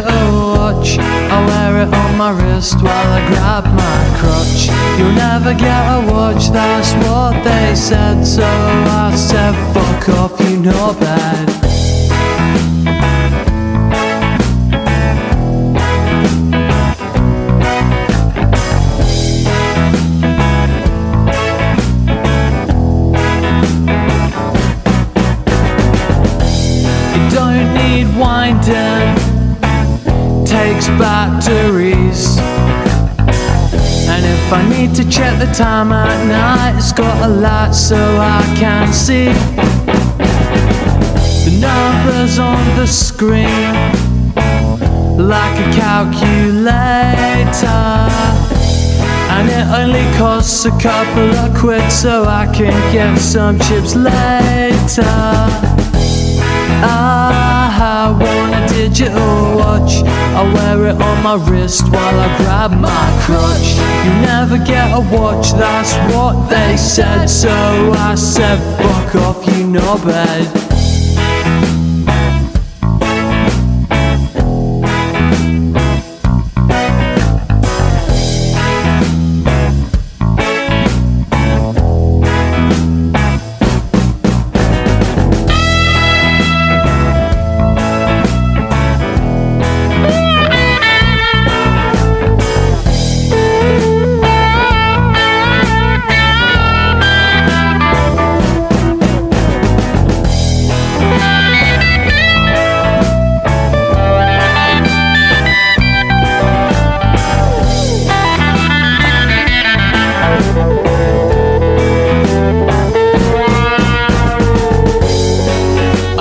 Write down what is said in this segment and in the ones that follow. your watch. I wear it on my wrist while I grab my crotch. You'll never get a watch, that's what they said. So I said, fuck off, you know bad. Don't need winding, takes batteries. And if I need to check the time at night, it's got a light so I can see the numbers on the screen, like a calculator. And it only costs a couple of quid, so I can get some chips later. I want a digital watch. I wear it on my wrist while I grab my crotch. You never get a watch, that's what they said. So I said, fuck off, you knobhead.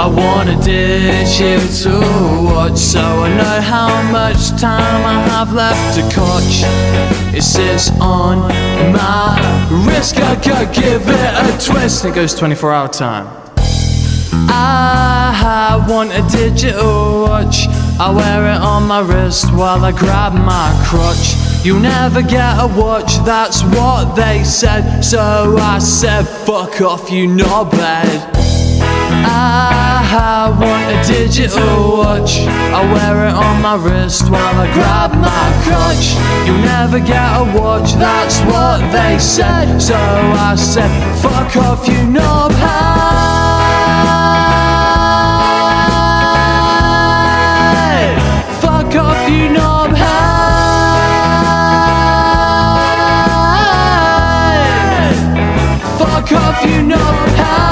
I want a digital watch, so I know how much time I have left to catch. It sits on my wrist, I could give it a twist, it goes 24-hour time. I want a digital watch. I wear it on my wrist while I grab my crotch. You'll never get a watch, that's what they said. So I said, fuck off, you knobhead. I want a digital watch. I wear it on my wrist while I grab my crotch. You'll never get a watch, that's what they said. So I said, fuck off, you knobhead. Fuck off, you knobhead.